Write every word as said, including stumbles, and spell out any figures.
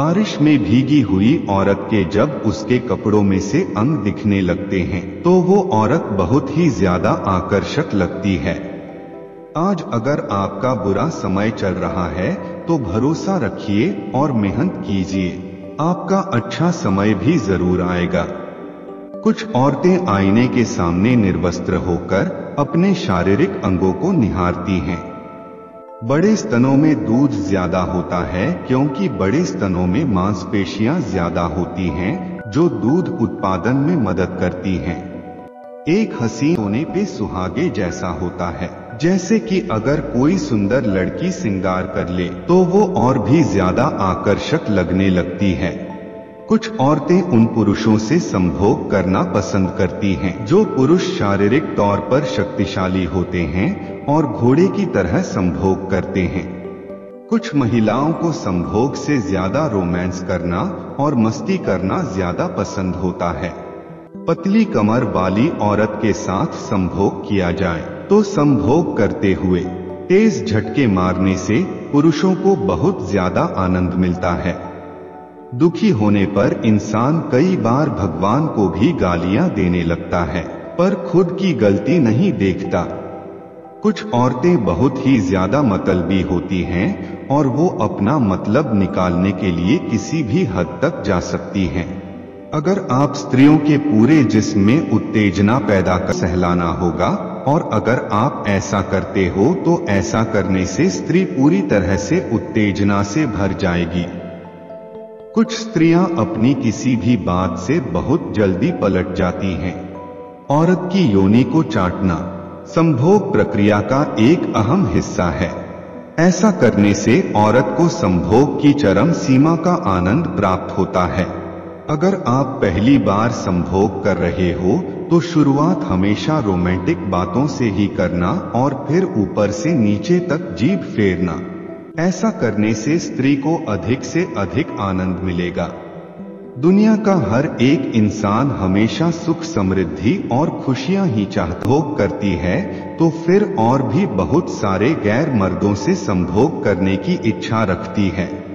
बारिश में भीगी हुई औरत के जब उसके कपड़ों में से अंग दिखने लगते हैं तो वो औरत बहुत ही ज्यादा आकर्षक लगती है। आज अगर आपका बुरा समय चल रहा है तो भरोसा रखिए और मेहनत कीजिए, आपका अच्छा समय भी जरूर आएगा। कुछ औरतें आईने के सामने निर्वस्त्र होकर अपने शारीरिक अंगों को निहारती हैं। बड़े स्तनों में दूध ज्यादा होता है क्योंकि बड़े स्तनों में मांसपेशियां ज्यादा होती हैं जो दूध उत्पादन में मदद करती हैं। एक हसीन होने पे सुहागे जैसा होता है, जैसे कि अगर कोई सुंदर लड़की श्रृंगार कर ले तो वो और भी ज्यादा आकर्षक लगने लगती है। कुछ औरतें उन पुरुषों से संभोग करना पसंद करती हैं जो पुरुष शारीरिक तौर पर शक्तिशाली होते हैं और घोड़े की तरह संभोग करते हैं। कुछ महिलाओं को संभोग से ज्यादा रोमांस करना और मस्ती करना ज्यादा पसंद होता है। पतली कमर वाली औरत के साथ संभोग किया जाए तो संभोग करते हुए तेज झटके मारने से पुरुषों को बहुत ज्यादा आनंद मिलता है। दुखी होने पर इंसान कई बार भगवान को भी गालियां देने लगता है पर खुद की गलती नहीं देखता। कुछ औरतें बहुत ही ज्यादा मतलबी होती हैं और वो अपना मतलब निकालने के लिए किसी भी हद तक जा सकती हैं। अगर आप स्त्रियों के पूरे जिस्म में उत्तेजना पैदा कर सहलाना होगा और अगर आप ऐसा करते हो तो ऐसा करने से स्त्री पूरी तरह से उत्तेजना से भर जाएगी। कुछ स्त्रियां अपनी किसी भी बात से बहुत जल्दी पलट जाती हैं। औरत की योनि को चाटना संभोग प्रक्रिया का एक अहम हिस्सा है। ऐसा करने से औरत को संभोग की चरम सीमा का आनंद प्राप्त होता है। अगर आप पहली बार संभोग कर रहे हो तो शुरुआत हमेशा रोमांटिक बातों से ही करना और फिर ऊपर से नीचे तक जीभ फेरना। ऐसा करने से स्त्री को अधिक से अधिक आनंद मिलेगा। दुनिया का हर एक इंसान हमेशा सुख समृद्धि और खुशियां ही चाहभोग करती है तो फिर और भी बहुत सारे गैर मर्दों से संभोग करने की इच्छा रखती है।